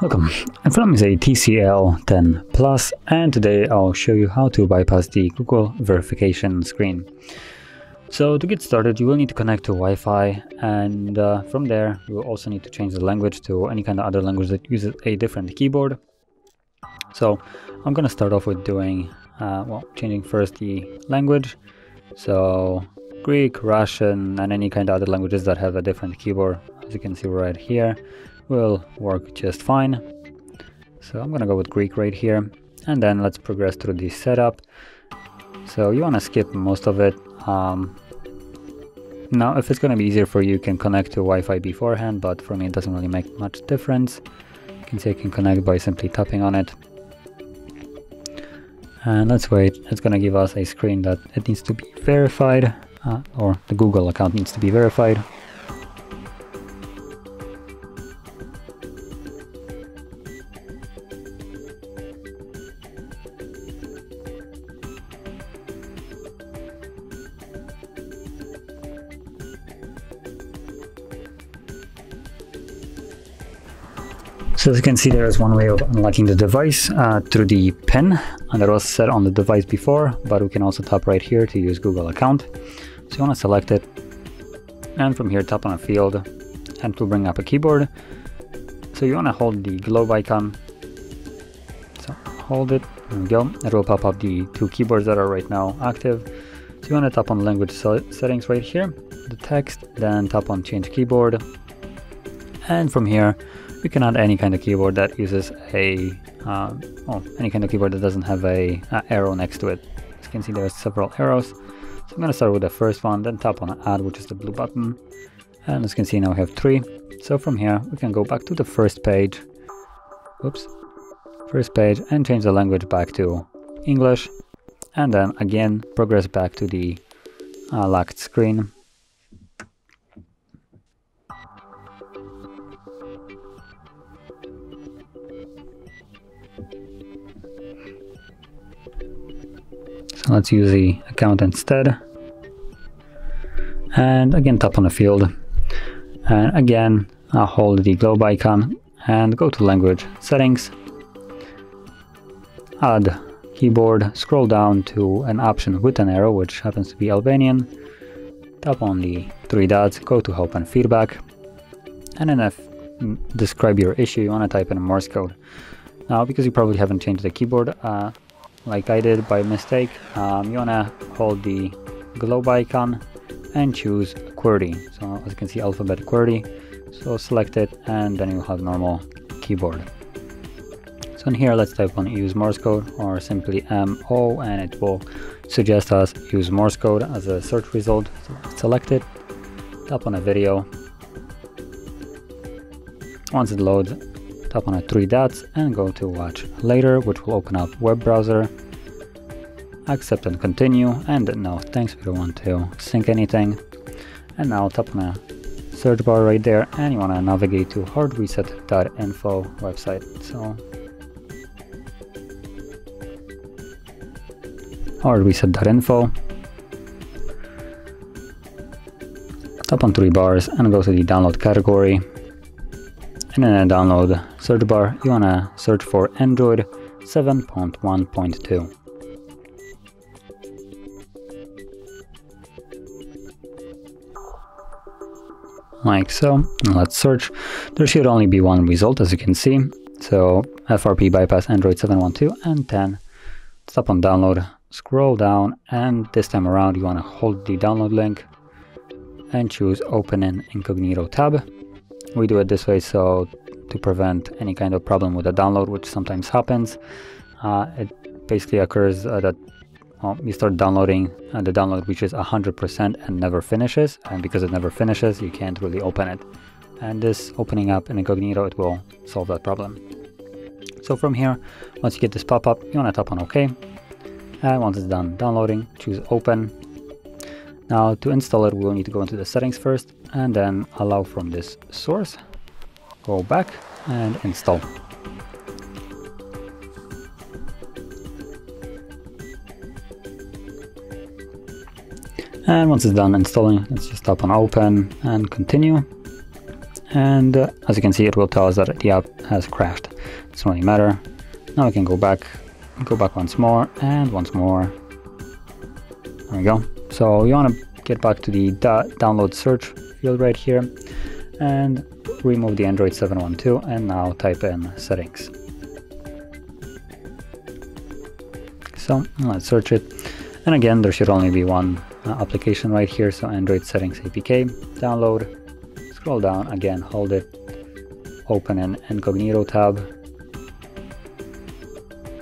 Welcome, in front of me is a TCL 10 Plus, and today I'll show you how to bypass the Google verification screen. So to get started, you will need to connect to Wi-Fi, and from there you will also need to change the language to any kind of other language that uses a different keyboard. So I'm going to start off with doing, changing first the language. So Greek, Russian, and any kind of other languages that have a different keyboard, as you can see right here, will work just fine. So I'm gonna go with Greek right here, and then let's progress through the setup. So you want to skip most of it. Now if it's gonna be easier for you, you can connect to Wi-Fi beforehand, but for me it doesn't really make much difference. You can say you can connect by simply tapping on it, and let's wait. It's gonna give us a screen that it needs to be verified, or the Google account needs to be verified. So as you can see, there is one way of unlocking the device through the pin, and that was set on the device before, but we can also tap right here to use Google account. So you want to select it, and from here tap on a field, and it will bring up a keyboard. So you want to hold the globe icon, so hold it, there we go, it will pop up the two keyboards that are right now active. So you want to tap on language settings right here, the text, then tap on change keyboard, and from here we can add any kind of keyboard that uses a, any kind of keyboard that doesn't have an arrow next to it. As you can see, there's several arrows. So I'm going to start with the first one, then tap on add, which is the blue button. And as you can see, now we have three. So from here, we can go back to the first page. Oops. First page, and change the language back to English. And then again, progress back to the locked screen. So let's use the account instead, and again tap on the field, and again I'll hold the globe icon and go to language settings, add keyboard, scroll down to an option with an arrow, which happens to be Albanian, tap on the three dots, go to help and feedback, and then describe your issue. You want to type in a Morse code. Now because you probably haven't changed the keyboard like I did by mistake, you want to hold the globe icon and choose QWERTY. So as you can see, alphabet QWERTY, so select it, and then you'll have normal keyboard. So in here let's type on use Morse code, or simply MO, and it will suggest us use Morse code as a search result. So select it, tap on a video. Once it loads, tap on the three dots and go to watch later, which will open up web browser. Accept and continue, and no thanks, we don't want to sync anything. And now tap on a search bar right there, and you want to navigate to hardreset.info website. So hardreset.info, tap on three bars and go to the download category. And in the download search bar, you want to search for Android 7.1.2. Like so, let's search. There should only be one result, as you can see. So FRP bypass Android 7.1.2 and 10. Tap on download, scroll down, and this time around you want to hold the download link and choose open in incognito tab. We do it this way so to prevent any kind of problem with the download, which sometimes happens. It basically occurs that you start downloading and the download reaches 100% and never finishes, and because it never finishes you can't really open it, and this opening up in incognito, it will solve that problem. So from here, once you get this pop-up, you want to tap on OK, and once it's done downloading, choose open. Now to install it, we will need to go into the settings first, and then allow from this source, go back and install. And once it's done installing, let's just tap on open and continue. And as you can see, it will tell us that the app has crashed. Doesn't really matter. Now we can go back once more and once more. There we go. So you want to get back to the download search field right here and remove the Android 7.1.2 and now type in settings. So let's search it. And again, there should only be one application right here. So Android settings APK, download. Scroll down again, hold it, open an incognito tab,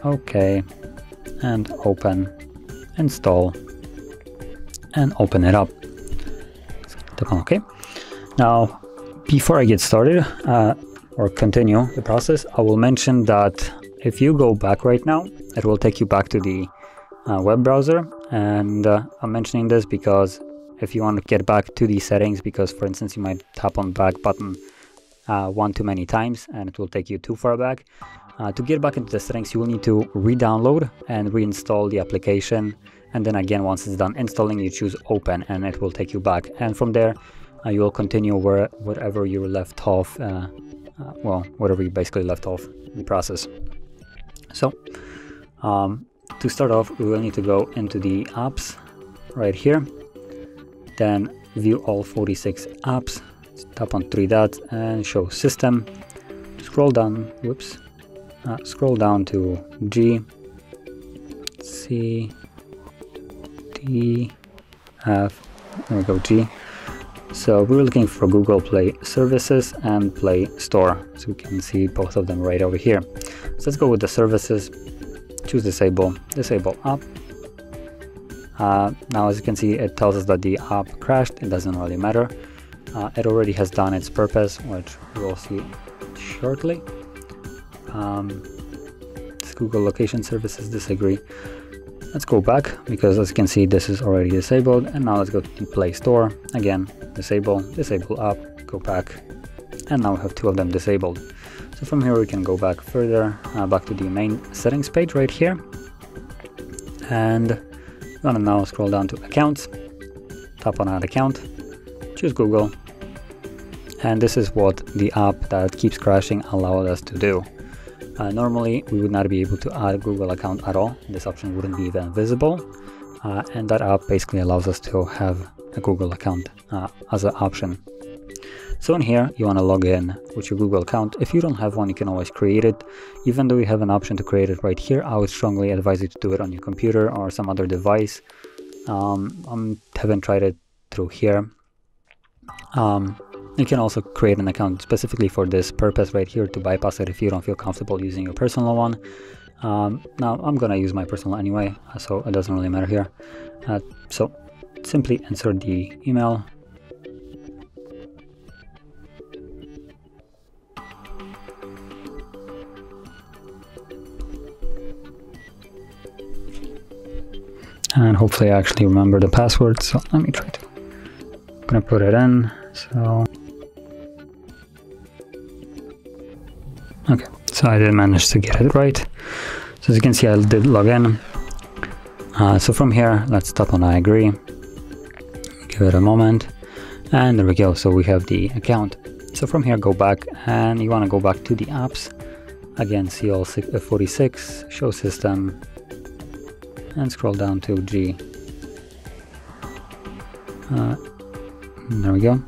OK, and open, install, and open it up. Tap on OK. Now, before I get started or continue the process, I will mention that if you go back right now, it will take you back to the web browser. And I'm mentioning this because if you want to get back to the settings, because for instance, you might tap on back button one too many times and it will take you too far back. To get back into the settings, you will need to re-download and reinstall the application. And then again, once it's done installing, you choose open and it will take you back. And from there, you will continue wherever you left off, well, wherever you basically left off the process. So to start off, we will need to go into the apps right here. Then view all 46 apps, tap on 3 dots and show system, scroll down, whoops, scroll down to G, C, D, F, there we go, G. So we're looking for Google Play Services and Play Store, so we can see both of them right over here. So let's go with the services, choose disable, disable app. Now, as you can see, it tells us that the app crashed. It doesn't really matter. It already has done its purpose, which we'll see shortly. It's Google Location Services, disagree. Let's go back because as you can see, this is already disabled. And now let's go to the Play Store. Again, disable, disable app, go back. And now we have 2 of them disabled. So from here, we can go back further, back to the main settings page right here. And you want to now scroll down to accounts, tap on add account, choose Google, and this is what the app that keeps crashing allowed us to do. Normally, we would not be able to add a Google account at all. This option wouldn't be even visible, and that app basically allows us to have a Google account as an option. So in here, you want to log in with your Google account. If you don't have one, you can always create it. Even though you have an option to create it right here, I would strongly advise you to do it on your computer or some other device. I haven't tried it through here. You can also create an account specifically for this purpose right here to bypass it if you don't feel comfortable using your personal one. Now, I'm going to use my personal anyway, so it doesn't really matter here. So simply insert the email. And hopefully I actually remember the password, so let me try to. I'm gonna put it in, so. Okay, so I did manage to get it right. So as you can see, I did log in. So from here, let's tap on I agree. Give it a moment. And there we go, so we have the account. So from here, go back, and you wanna go back to the apps. Again, see all 46, show system, and scroll down to G. There we go.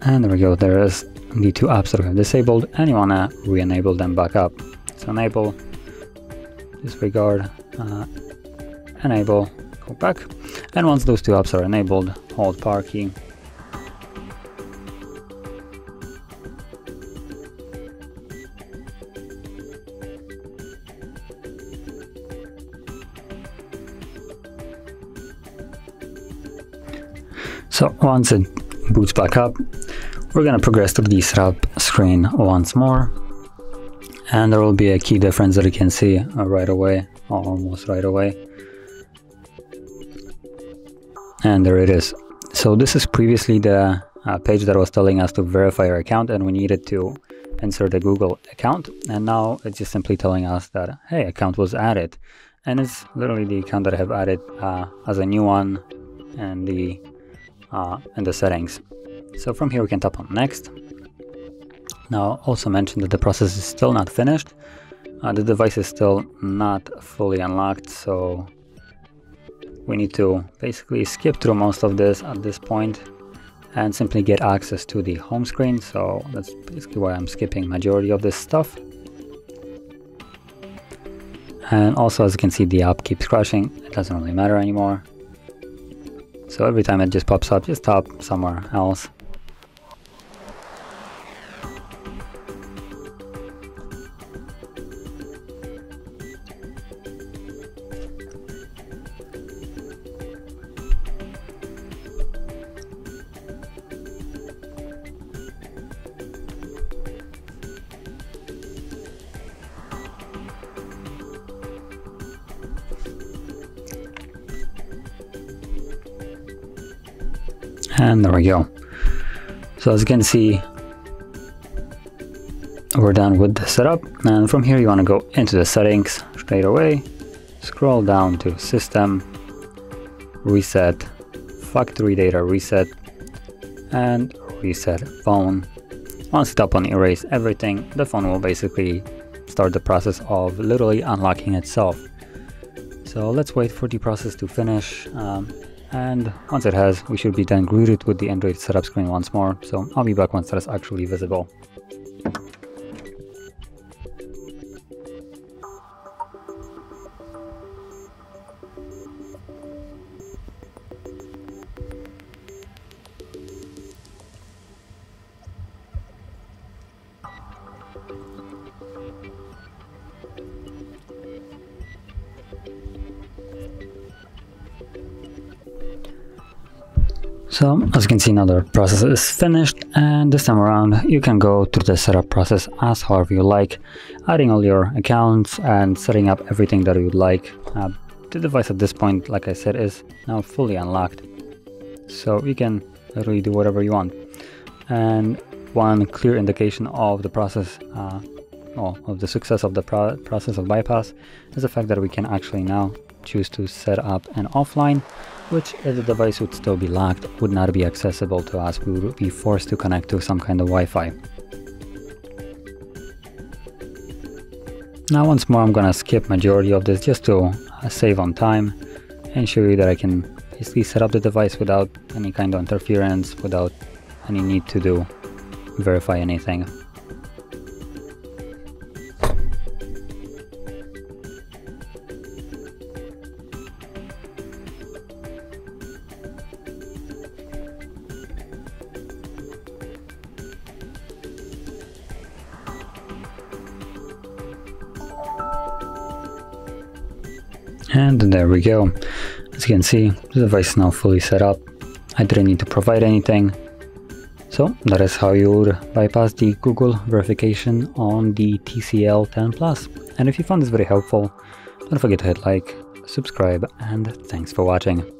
And there we go, there is the 2 apps that we have disabled and you wanna re-enable them back up. So enable, disregard, enable, go back. And once those 2 apps are enabled, hold power key. So once it boots back up, we're going to progress to the setup screen once more. And there will be a key difference that you can see right away, almost right away. And there it is. So this is previously the page that was telling us to verify our account and we needed to insert a Google account. And now it's just simply telling us that, hey, account was added. And it's literally the account that I have added as a new one and the settings. So from here we can tap on next. Now also mention that the process is still not finished. The device is still not fully unlocked, so we need to basically skip through most of this at this point and simply get access to the home screen. So that's basically why I'm skipping majority of this stuff. And also, as you can see, the app keeps crashing. It doesn't really matter anymore. So every time it just pops up, just tap somewhere else. And there we go. So as you can see, we're done with the setup. And from here, you want to go into the settings straight away, scroll down to system, reset, factory data reset, and reset phone. Once you tap on erase everything, the phone will basically start the process of literally unlocking itself. So let's wait for the process to finish. And once it has, we should be then greeted with the Android setup screen once more. So I'll be back once that is actually visible. So as you can see, now the process is finished, and this time around you can go through the setup process as however you like, adding all your accounts and setting up everything that you'd like. The device at this point, like I said, is now fully unlocked, so you can literally do whatever you want. And one clear indication of the process, of the success of the process of bypass, is the fact that we can actually now choose to set up an offline, which if the device would still be locked, would not be accessible to us. We would be forced to connect to some kind of Wi-Fi. Now once more, I'm gonna skip majority of this just to save on time and show you that I can basically set up the device without any kind of interference, without any need to verify anything. And there we go. As you can see, the device is now fully set up. I didn't need to provide anything. So that is how you would bypass the Google verification on the TCL 10 Plus. And if you found this very helpful, don't forget to hit like, subscribe, and thanks for watching.